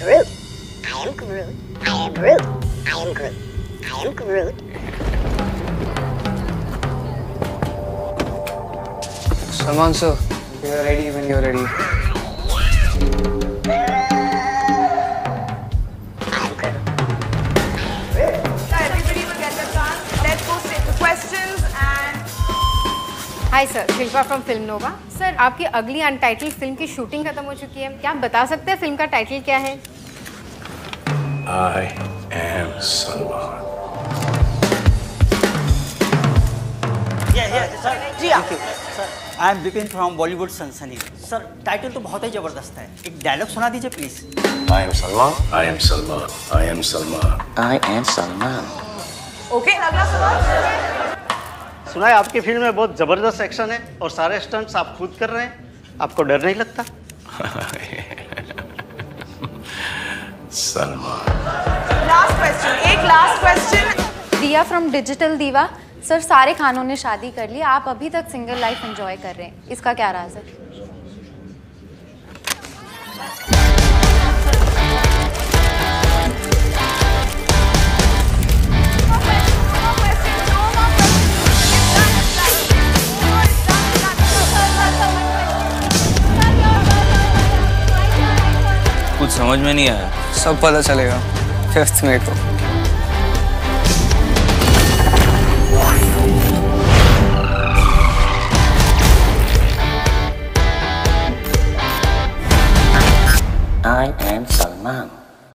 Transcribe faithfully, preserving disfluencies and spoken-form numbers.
Groot. I am Groot. I am Groot. I am Groot. I am Groot. Salman sir, we are ready when you are ready. Everybody will get their chance. Let's go straight to questions and. Hi sir, Shilpa from Film Nova. Sir आपकी अगली untitled film की shooting खत्म हो चुकी है, क्या आप बता सकते हैं फिल्म का टाइटल क्या है? I am Salman. Yeah, yeah, sir. जी आप. I am Vipin from Bollywood Sansani. Sir title तो बहुत ही जबरदस्त है, एक डायलॉग सुना दीजिए please. I am Salman. I am Salman. I am Salman. I am Salman. Okay, अगला सवाल. सुना है आपकी फिल्म में बहुत जबरदस्त एक्शन है और सारे स्टंट्स आप खुद कर रहे हैं, आपको डर नहीं लगता? सलमान. लास्ट क्वेश्चन, एक लास्ट क्वेश्चन. दिया फ्रॉम डिजिटल दीवा. सर सारे खानों ने शादी कर ली, आप अभी तक सिंगल लाइफ एंजॉय कर रहे हैं, इसका क्या राज है? समझ में नहीं आया, सब पता चलेगा फिफ्थ में को.